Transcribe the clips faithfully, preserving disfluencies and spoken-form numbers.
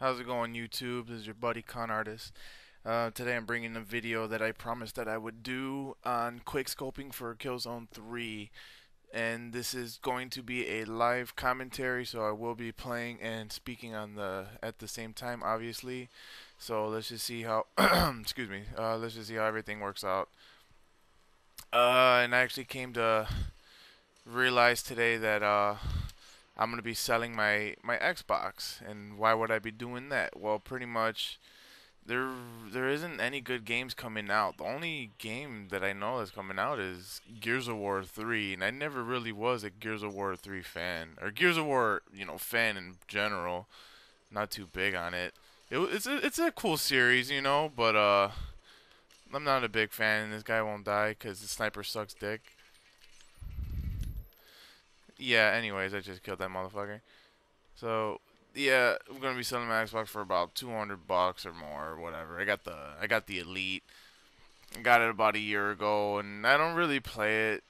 How's it going, YouTube? This is your buddy Con Artist. Uh, today I'm bringing a video that I promised that I would do on quick scoping for Killzone three, and this is going to be a live commentary, so I will be playing and speaking on the at the same time, obviously. So let's just see how excuse me. Uh, let's just see how everything works out. Uh, and I actually came to realize today that uh, I'm going to be selling my, my Xbox. And why would I be doing that? Well, pretty much, there there isn't any good games coming out. The only game that I know that's coming out is Gears of War three. And I never really was a Gears of War three fan. Or Gears of War, you know, fan in general. Not too big on it. it it's, a, it's a cool series, you know. But uh, I'm not a big fan. And this guy won't die because the sniper sucks dick. Yeah, anyways, I just killed that motherfucker. So, yeah, I'm going to be selling my Xbox for about two hundred bucks or more or whatever. I got the I got the Elite. I got it about a year ago, and I don't really play it.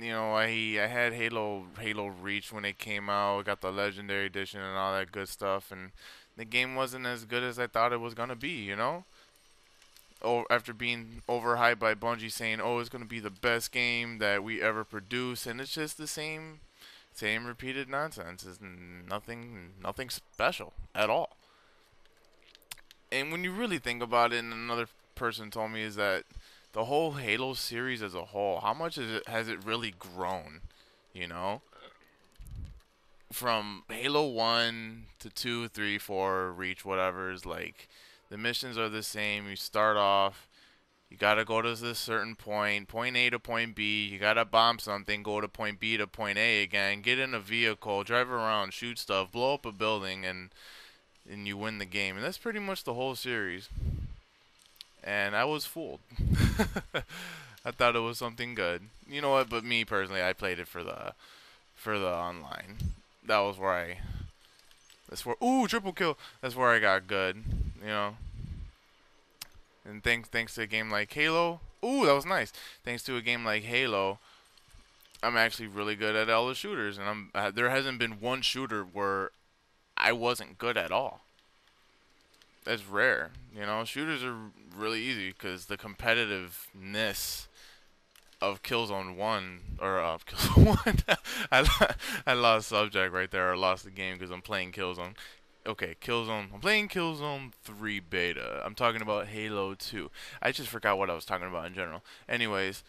You know, I I had Halo Halo Reach when it came out. I got the Legendary Edition and all that good stuff, and the game wasn't as good as I thought it was going to be, you know? Oh, after being overhyped by Bungie saying, "Oh, it's going to be the best game that we ever produce," and it's just the same Same repeated nonsense. Is nothing, nothing special at all. And when you really think about it, and another person told me, is that the whole Halo series as a whole, how much is it, has it really grown? You know, from Halo one to two, three, four, Reach, whatever, is like the missions are the same. You start off, you gotta go to this certain point, point A to point B, you gotta bomb something, go to point B to point A again, get in a vehicle, drive around, shoot stuff, blow up a building, and and you win the game. And that's pretty much the whole series. And I was fooled. I thought it was something good. You know what, but me personally, I played it for the for the online. That was where I that's where ooh, triple kill. That's where I got good, you know. And thanks, thanks to a game like Halo, ooh, that was nice. Thanks to a game like Halo, I'm actually really good at all the shooters, and I'm uh, there hasn't been one shooter where I wasn't good at all. That's rare, you know. Shooters are really easy because the competitiveness of Killzone one or of uh, Killzone one. I I lost subject right there. I lost the game because I'm playing Killzone. Okay, Killzone. I'm playing Killzone three beta. I'm talking about Halo two. I just forgot what I was talking about in general. Anyways,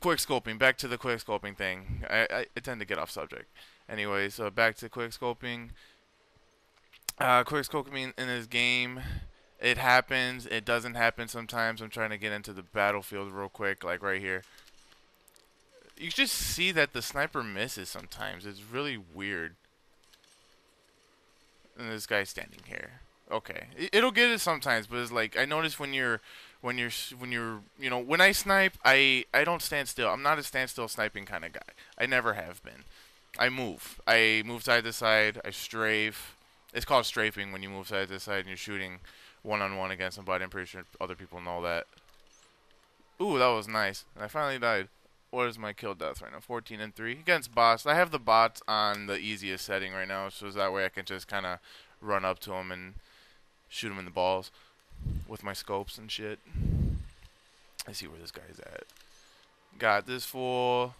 quick scoping. Back to the quick scoping thing. I, I, I tend to get off subject. Anyways, uh, back to quick scoping. Uh, quick scoping in this game. It happens. It doesn't happen sometimes. I'm trying to get into the battlefield real quick, like right here. You just see that the sniper misses sometimes. It's really weird. And this guy's standing here. Okay, it'll get it sometimes, but it's like I notice when you're, when you're, when you're, you know, when I snipe, I I don't stand still. I'm not a standstill sniping kind of guy. I never have been. I move. I move side to side. I strafe. It's called strafing when you move side to side and you're shooting one on one against somebody. I'm pretty sure other people know that. Ooh, that was nice. And I finally died. What is my kill death right now? fourteen and three against bots. I have the bots on the easiest setting right now, so that way I can just kind of run up to them and shoot them in the balls with my scopes and shit. I see where this guy's at. Got this fool.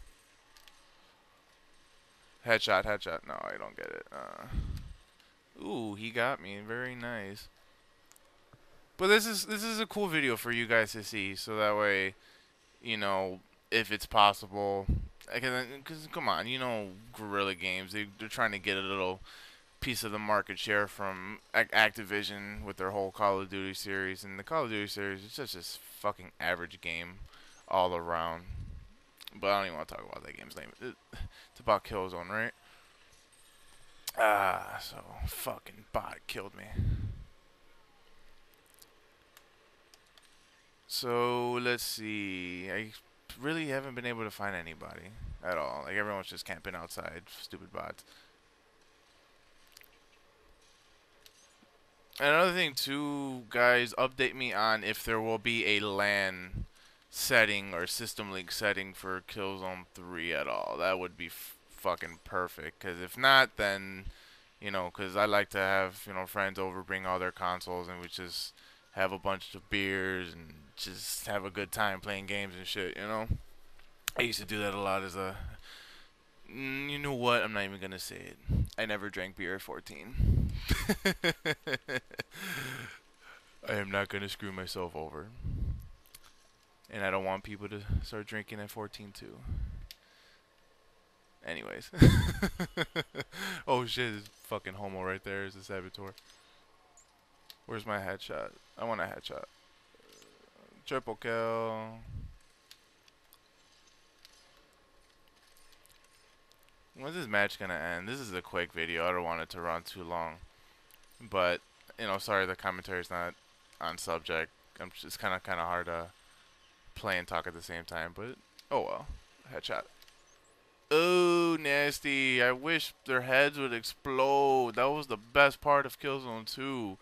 Headshot, headshot. No, I don't get it. Uh, ooh, he got me. Very nice. But this is this is a cool video for you guys to see, so that way, you know, if it's possible, because come on, you know, Guerrilla Games, they, they're trying to get a little piece of the market share from Activision with their whole Call of Duty series, and the Call of Duty series is just this fucking average game all around. But I don't even want to talk about that game's name. It's about Killzone, right? Ah, so fucking bot killed me. So let's see. I really haven't been able to find anybody at all. Like, everyone's just camping outside. Stupid bots. Another thing too, guys, update me on if there will be a LAN setting or system league setting for Killzone three at all. That would be f fucking perfect, because if not, then you know, because I like to have, you know, friends over, bring all their consoles, and we just have a bunch of beers and just have a good time playing games and shit, you know. I used to do that a lot as a, you know what, I'm not even going to say it. I never drank beer at fourteen. I am not going to screw myself over. And I don't want people to start drinking at fourteen too. Anyways. Oh shit, this fucking homo right there is the saboteur. Where's my headshot? I want a headshot. Triple kill. When's this match gonna end? This is a quick video. I don't want it to run too long. But, you know, sorry the commentary's not on subject. I'm just, it's kind of kind of hard to play and talk at the same time. But, oh well. Headshot. Oh, nasty. I wish their heads would explode. That was the best part of Killzone two.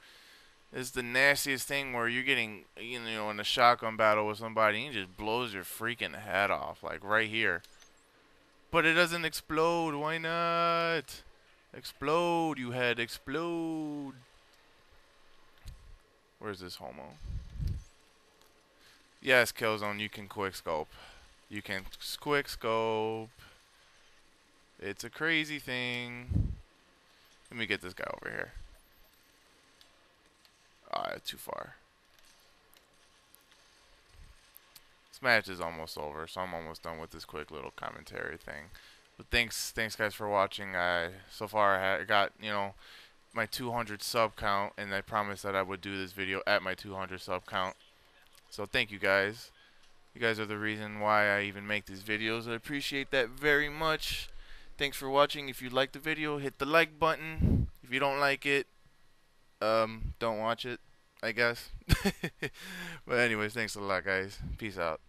It's the nastiest thing where you're getting, you know, in a shotgun battle with somebody and he just blows your freaking head off. Like, right here. But it doesn't explode. Why not? Explode, you head. Explode. Where's this homo? Yes, Killzone, you can quick scope. You can quick scope. It's a crazy thing. Let me get this guy over here. Ah, too far. This match is almost over, so I'm almost done with this quick little commentary thing. But thanks, thanks guys for watching. I so far I got, you know, my two hundred sub count, and I promised that I would do this video at my two hundred sub count. So thank you guys. You guys are the reason why I even make these videos. I appreciate that very much. Thanks for watching. If you like the video, hit the like button. If you don't like it, um, don't watch it, I guess. But anyways, thanks a lot, guys. Peace out.